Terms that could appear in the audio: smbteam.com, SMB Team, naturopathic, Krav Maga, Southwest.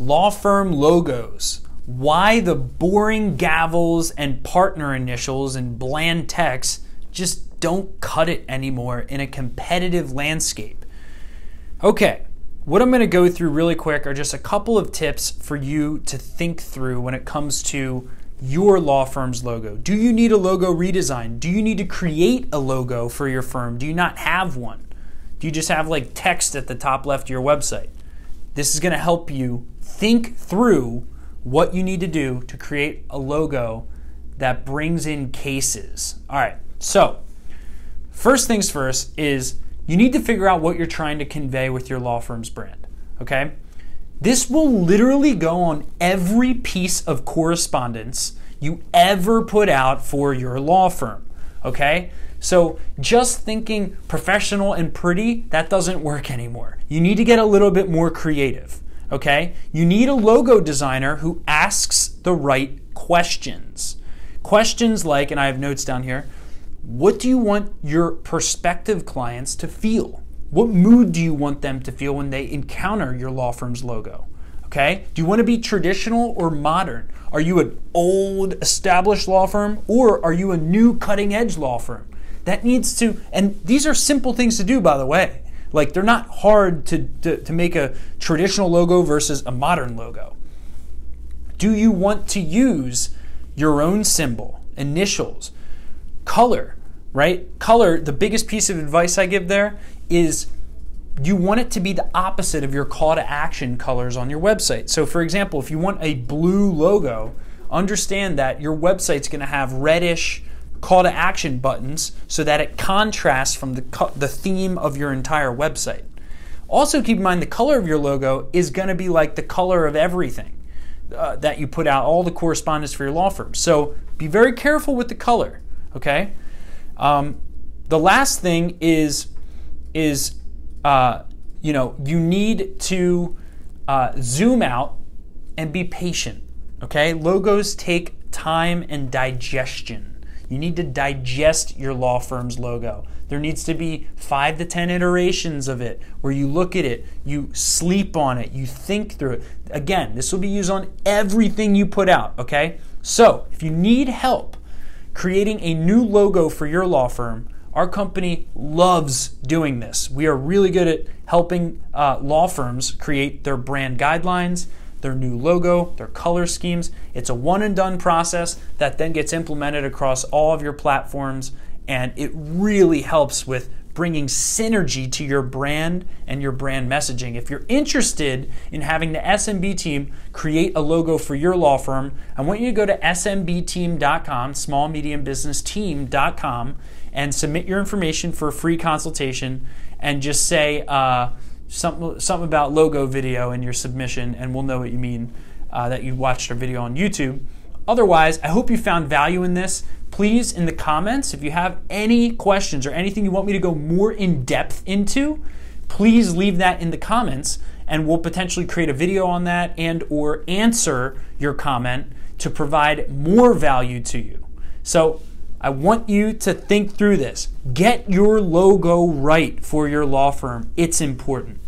Law firm logos. Why the boring gavels and partner initials and bland text just don't cut it anymore in a competitive landscape. Okay, what I'm gonna go through really quick are just a couple of tips for you to think through when it comes to your law firm's logo. Do you need a logo redesign? Do you need to create a logo for your firm? Do you not have one? Do you just have like text at the top left of your website? This is gonna help you think through what you need to do to create a logo that brings in cases. All right, so first things first is you need to figure out what you're trying to convey with your law firm's brand, okay? This will literally go on every piece of correspondence you ever put out for your law firm, okay? So just thinking professional and pretty, that doesn't work anymore. You need to get a little bit more creative. Okay, you need a logo designer who asks the right questions. Questions like, and I have notes down here, what do you want your prospective clients to feel? What mood do you want them to feel when they encounter your law firm's logo? Okay, do you want to be traditional or modern? Are you an old established law firm or are you a new cutting edge law firm? That needs to, and these are simple things to do, by the way. Like they're not hard to make a traditional logo versus a modern logo. Do you want to use your own symbol, initials, color, right? Color, the biggest piece of advice I give there is you want it to be the opposite of your call to action colors on your website. So for example, if you want a blue logo, understand that your website's gonna have reddish call to action buttons so that it contrasts from the theme of your entire website. Also keep in mind the color of your logo is going to be like the color of everything that you put out, all the correspondence for your law firm. So be very careful with the color, okay? The last thing is you know, you need to zoom out and be patient, okay? Logos take time and digestion. You need to digest your law firm's logo. There needs to be 5 to 10 iterations of it where you look at it, you sleep on it, you think through it. Again, this will be used on everything you put out, okay? So if you need help creating a new logo for your law firm, our company loves doing this. We are really good at helping law firms create their brand guidelines, their new logo, their color schemes. It's a one and done process that then gets implemented across all of your platforms, and it really helps with bringing synergy to your brand and your brand messaging. If you're interested in having the SMB team create a logo for your law firm, I want you to go to smbteam.com, smallmediumbusinessteam.com, and submit your information for a free consultation and just say, something about logo video in your submission, and we'll know what you mean that you watched our video on YouTube. Otherwise, I hope you found value in this. Please, in the comments, if you have any questions or anything you want me to go more in depth into, please leave that in the comments, and we'll potentially create a video on that and or answer your comment to provide more value to you. So I want you to think through this. Get your logo right for your law firm. It's important.